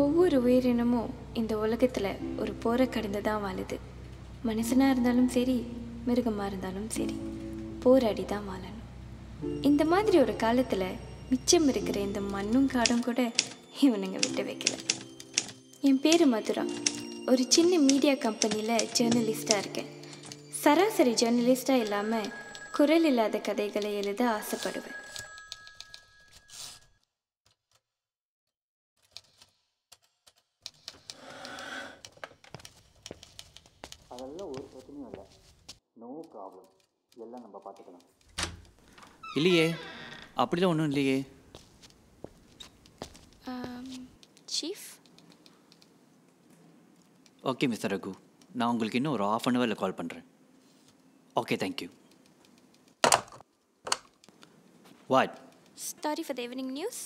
ஒவ்வொரு உயிரினமும் இந்த உலகத்துல ஒரு போரை கடந்து தான் வாழுது. மனுஷனா இருந்தாலும் சரி, மிருகமா இருந்தாலும் சரி, போராடி தான் வாழணும். இந்த மாதிரி ஒரு காலத்துல மிச்சம் இருக்கிற இந்த மண்ணும் காடும் கூட இவனுங்க விட்டு வைக்கல. என் பேர் மதுரா. ஒரு சின்ன மீடியா கம்பெனியில் ஜேர்னலிஸ்டாக இருக்கேன். சராசரி ஜேர்னலிஸ்டாக இல்லாமல் குரல் இல்லாத கதைகளை எழுத ஆசைப்படுவேன். அதெல்லாம் ஒரு பிரச்சனையும் இல்லை. நோ ப்ராப்ளம், எல்லாம் நம்ம பார்த்துக்கலாம். இல்லையே, அப்படிலாம் ஒன்றும் இல்லையே. சீஃப் ஓகே மிஸ்டர் ரகு, நான் உங்களுக்கு இன்னும் ஒரு ஹாஃப் அன் ஹவரில் கால் பண்ணுறேன். Okay, thank you. What sorry for the evening news.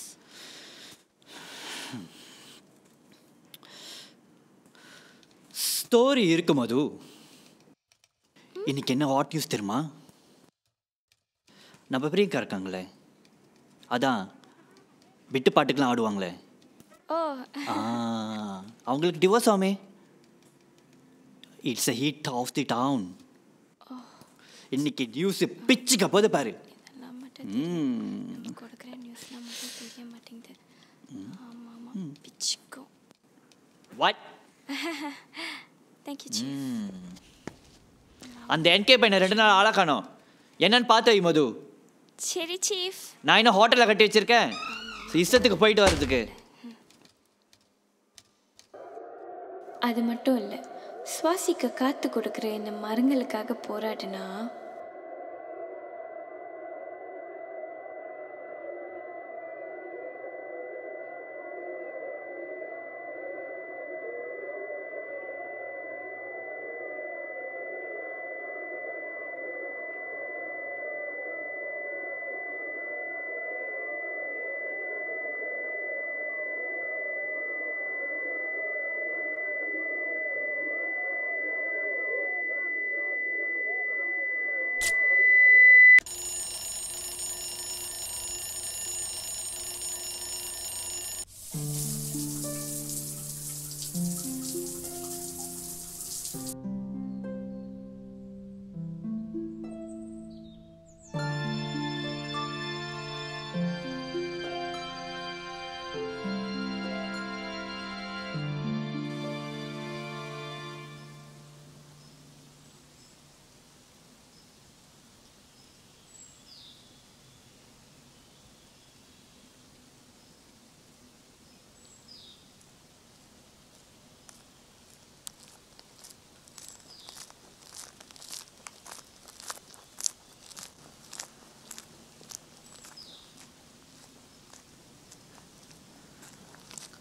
Story இருக்கு மது. இன்னைக்கு என்ன ஹாட் நியூஸ் தெரியுமா? நம்ம பிரியங்கா இருக்காங்களே, அதான் விட்டு பாட்டுக்கெலாம் ஆடுவாங்களே, அவங்களுக்கு டிவோர்ஸ் ஆமே. It's a heat of the town. இன்னைக்கு நியூஸ் பிச்சுக்க போது பாரு. அந்த என்கே பையனை 2 நாள் ஆளா காணோம். என்னன்னு பார்த்து வை மது. சரி சீஃப், நான் இன்னும் ஹோட்டலில் கட்டி வச்சிருக்கேன், இஷ்டத்துக்கு போயிட்டு வர்றதுக்கு. அது மட்டும் இல்லை, சுவாசிக்க காத்து கொடுக்குற இந்த மரங்களுக்காக போராடினா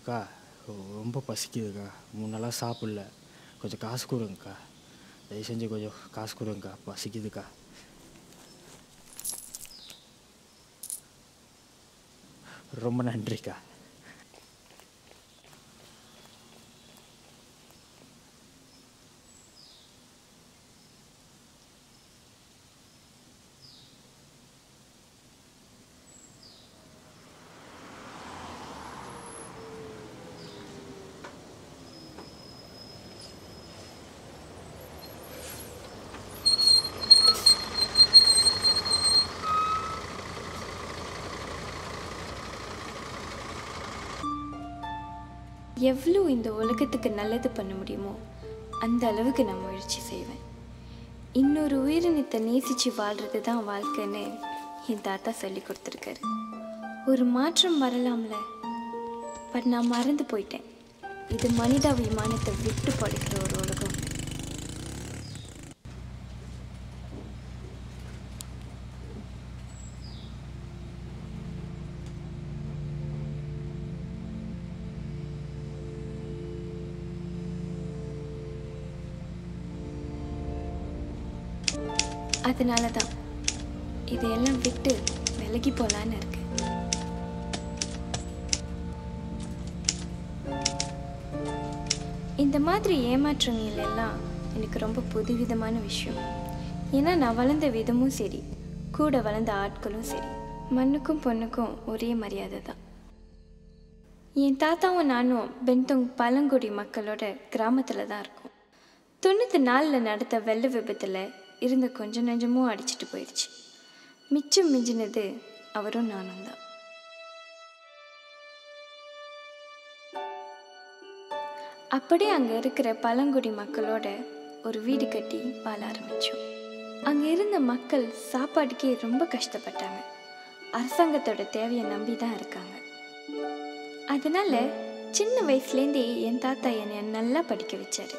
அக்கா ரொம்ப பசிக்குதுக்கா. 3 நாளாக சாப்பிடல. கொஞ்சம் காசு கொடுங்கக்கா, தயவு செஞ்சு கொஞ்சம் காசு கொடுங்கக்கா, பசிக்குதுக்கா. ரொம்ப நன்றிக்கா. எவ்வளோ இந்த உலகத்துக்கு நல்லது பண்ண முடியுமோ அந்த அளவுக்கு நான் முயற்சி செய்வேன். இன்னொரு உயிரினத்தை நேசித்து வாழ்கிறது தான் வாழ்க்கைன்னு என் தாத்தா சொல்லி கொடுத்துருக்காரு. ஒரு மாற்றம் வரலாம்ல, பட் நான் மறந்து போயிட்டேன். இது மனிதாபிமானத்தை விட்டு படுக்கிற ஒரு உலகம். அதனால தான் இதையெல்லாம் விட்டு விலகி போகலான்னு இருக்கு. இந்த மாதிரி ஏமாற்றங்கள் எல்லாம் எனக்கு ரொம்ப புதுவிதமான விஷயம். ஏன்னா நான் வளர்ந்த விதமும் சரி, கூட வளர்ந்த ஆட்களும் சரி, மண்ணுக்கும் பொண்ணுக்கும் ஒரே மரியாதை தான். என் தாத்தாவும் நானும் பென்டோங் பழங்குடி மக்களோட கிராமத்தில் தான் இருக்கோம். 94ல் நடந்த வெள்ள விபத்தில் இருந்த கொஞ்சம் நெஞ்சமும் அடிச்சுட்டு போயிடுச்சு. மிச்சம் மிஞ்சினது அவரும் நானும் தான். அப்படியே அங்கே இருக்கிற பழங்குடி மக்களோட ஒரு வீடு கட்டி வாழ ஆரம்பித்தோம். அங்கே இருந்த மக்கள் சாப்பாட்டுக்கே ரொம்ப கஷ்டப்பட்டாங்க. அரசாங்கத்தோட தேவையை நம்பி தான் இருக்காங்க. அதனால் சின்ன வயசுலேருந்தே என் தாத்தா என்னை நல்லா படிக்க வச்சார்.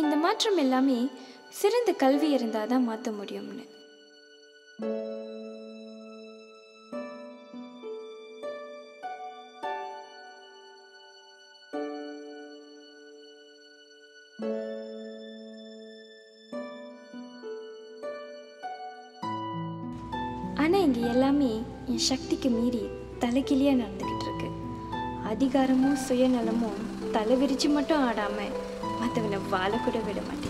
இந்த மாற்றம் எல்லாமே சிறந்த கல்வி இருந்தால் தான் மாற்ற முடியும்னு. ஆனால் இங்கே எல்லாமே என் சக்திக்கு மீறி தலைக்கிளியாக நடந்துக்கிட்டு இருக்கு. அதிகாரமும் சுயநலமும் தலை விரிச்சு மட்டும் ஆடாமல் மற்றவனை வாழக்கூட விட மாட்டேங்குது.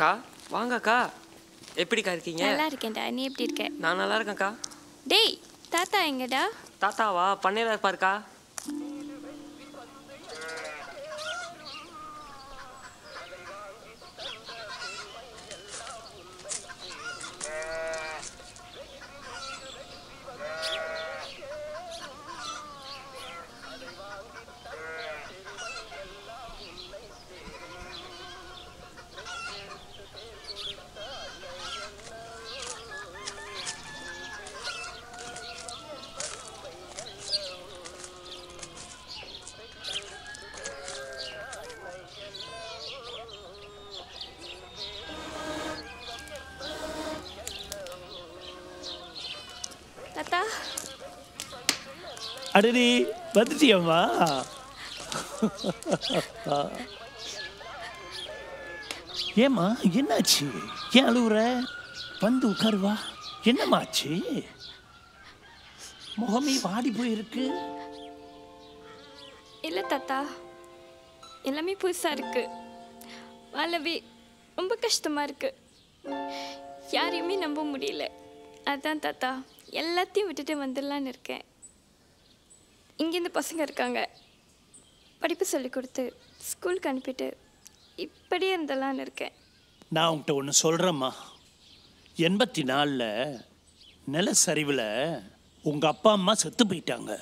அக்கா வாங்க அக்கா, எப்படிக்கா இருக்கீங்க? நல்லா இருக்கேன்டா, நீ எப்படி இருக்க? நான் நல்லா இருக்கேன்க்கா. டேய் தாத்தா எங்கடா? தாத்தாவா பண்ணையில இருப்பாருக்கா. அடடி வந்துட்டியம்மா. ஏம்மா என்னாச்சு? ஏன் அழுவுற? வந்து உட்காருவா. என்னம்மாச்சு? முகமே வாடி போயிருக்கு. இல்லை தாத்தா, எல்லாமே புதுசாக இருக்கு. வாழவே ரொம்ப கஷ்டமாக இருக்கு. யாரையுமே நம்ப முடியல. அதான் தாத்தா எல்லாத்தையும் விட்டுட்டு வந்துடலான்னு இருக்கேன். இங்கேருந்து பசங்க இருக்காங்க, படிப்பு சொல்லி கொடுத்து ஸ்கூலுக்கு அனுப்பிட்டு இப்படியே இருந்தலான்னு இருக்கேன். நான் உங்கள்கிட்ட ஒன்று சொல்கிறேம்மா. 84ல் நிலச்சரிவில் உங்கள் அப்பா அம்மா செத்து போயிட்டாங்க.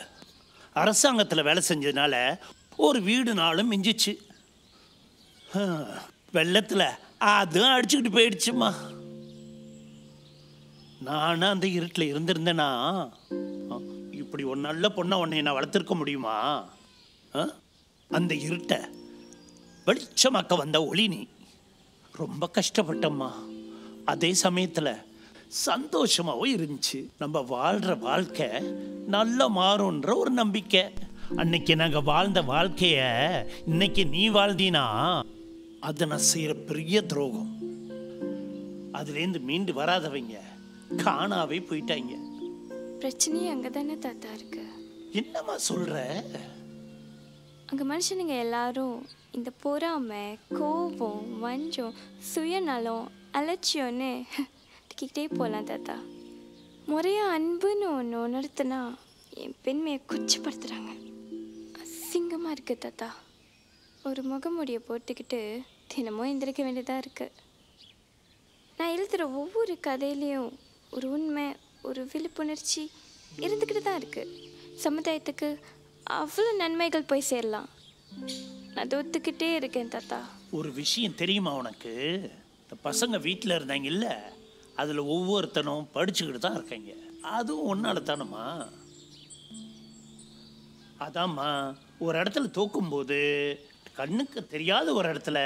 அரசாங்கத்தில் வேலை செஞ்சதுனால ஒரு வீடு நாளும் மிஞ்சிச்சு. வெள்ளத்தில் அதுவும் அடிச்சுக்கிட்டு போயிடுச்சுமா. நானும் அந்த இருட்டில் இருந்திருந்தேன்னா இப்படி ஒரு நல்ல பொண்ணை உன்னை நான் வளர்த்துருக்க முடியுமா? அந்த இருட்டை வெளிச்சமாக்க வந்த ஒளி நீ. ரொம்ப கஷ்டப்பட்டம்மா. அதே சமயத்தில் சந்தோஷமாகவும் இருந்துச்சு. நம்ம வாழ்கிற வாழ்க்கை நல்லா மாறும்ன்ற ஒரு நம்பிக்கை. அன்னைக்கு நாங்கள் வாழ்ந்த வாழ்க்கையை இன்னைக்கு நீ வாழ்ந்தீனா அதை நான் செய்கிற பெரிய துரோகம். அதுலேருந்து மீண்டு வராதவங்க காணாவே போயிட்டாங்க. பிரச்சனையே அங்கே தானே தாத்தா இருக்கு. என்னம்மா சொல்கிற? அங்கே மனுஷனுங்க எல்லாரும் இந்த பொறாமை, கோபம், வஞ்சம், சுயநலம், அலட்சியம்னு கிட்டே போகலாம் தாத்தா. முறையாக அன்புன்னு ஒன்று உணர்த்துனா என் பெண்மையை கொச்சப்படுத்துகிறாங்க. அசிங்கமாக இருக்குது தாத்தா. ஒரு முகமுடியை போட்டுக்கிட்டு தினமும் எந்திரிக்க வேண்டியதாக இருக்குது. நான் எழுதுகிற ஒவ்வொரு கதையிலையும் ஒரு உண்மை, ஒரு விழிப்புணர்ச்சி இருந்துக்கிட்டு தான் இருக்குது. சமுதாயத்துக்கு அவ்வளோ நன்மைகள் போய் சேரலாம். நான் ஒத்துக்கிட்டே இருக்கேன் தாத்தா. ஒரு விஷயம் தெரியுமா உனக்கு? இந்த பசங்க வீட்டில் இருந்தாங்க இல்லை, அதில் ஒவ்வொருத்தனும் படிச்சுக்கிட்டு தான் இருக்காங்க. அதுவும் ஒன்றால் தானம்மா. அதாம்மா, ஒரு இடத்துல தோக்கும்போது கண்ணுக்கு தெரியாத ஒரு இடத்துல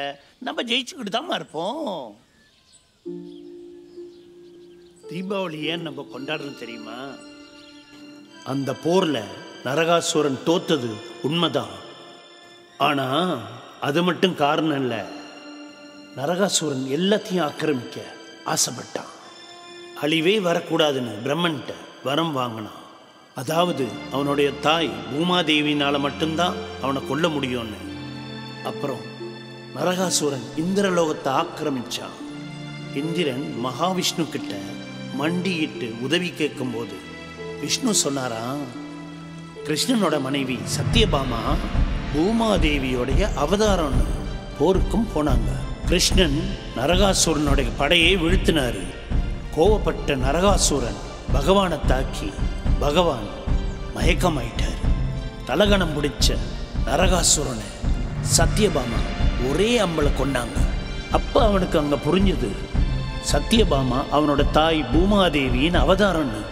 நம்ம ஜெயிச்சுக்கிட்டு தாம்மா இருப்போம். தீபாவளி ஏன் நம்ம கொண்டாடுறோம் தெரியுமா? அந்த போரில் நரகாசுரன் தோத்தது உண்மைதான். ஆனா அது மட்டும் காரணம் இல்ல. நரகாசுரன் எல்லாத்தையும் ஆக்கிரமிக்க ஆசைப்பட்டான். அழிவே வரக்கூடாதுன்னு பிரம்மன்ட்ட வரம் வாங்கினான். அதாவது அவனுடைய தாய் பூமாதேவினால மட்டும்தான் அவனை கொல்ல முடியும்னு. அப்புறம் நரகாசுரன் இந்திரலோகத்தை ஆக்கிரமிச்சான். இந்திரன் மகாவிஷ்ணு கிட்ட மண்டியிட்டு உதவி கேட்கும் போது விஷ்ணு சொன்னாரா, கிருஷ்ணனோட மனைவி சத்யபாமா பூமாதேவியோடைய அவதாரம்னு போருக்கும் போனாங்க. கிருஷ்ணன் நரகாசுரனுடைய படையை வீழ்த்தினாரு. கோவப்பட்ட நரகாசுரன் பகவானை தாக்கி பகவான் மயக்கமாயிட்டார். தலகணம் பிடிச்ச நரகாசுரனை சத்யபாமா ஒரே அம்பளை கொண்டாங்க. அப்போ அவனுக்கு அங்கே புரிஞ்சுது, சத்யபாமா அவனோட தாய் பூமாதேவியின் அவதாரம்னு.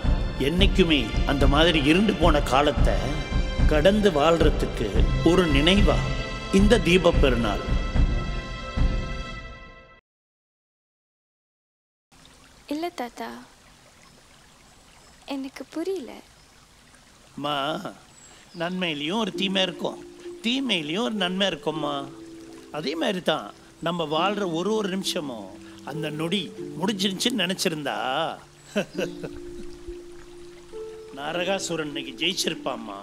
என்றைக்குமே அந்த மாதிரி இருண்டு போன காலத்தை கடந்து வாழ்கிறதுக்கு ஒரு நினைவா இந்த தீப பெருநாள். இல்லை தாத்தா, எனக்கு புரியல. மா, நன்மையிலையும் ஒரு தீமை இருக்கும், தீமையிலையும் ஒரு நன்மை இருக்கும்மா. அதே மாதிரி தான் நம்ம வாழ்கிற ஒரு ஒரு நிமிஷமும் அந்த நொடி முடிஞ்சிருந்துச்சுன்னு நினச்சிருந்தா நரகாசுரன் இன்னைக்கு ஜெயிச்சிருப்பாம்மா.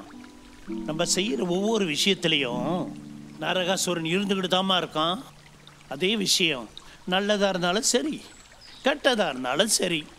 நம்ம செய்கிற ஒவ்வொரு விஷயத்துலேயும் நரகாசுரன் இருந்துக்கிட்டு தாம்மா இருக்கான். அதே விஷயம் நல்லதாக இருந்தாலும் சரி, கெட்டதாக இருந்தாலும் சரி,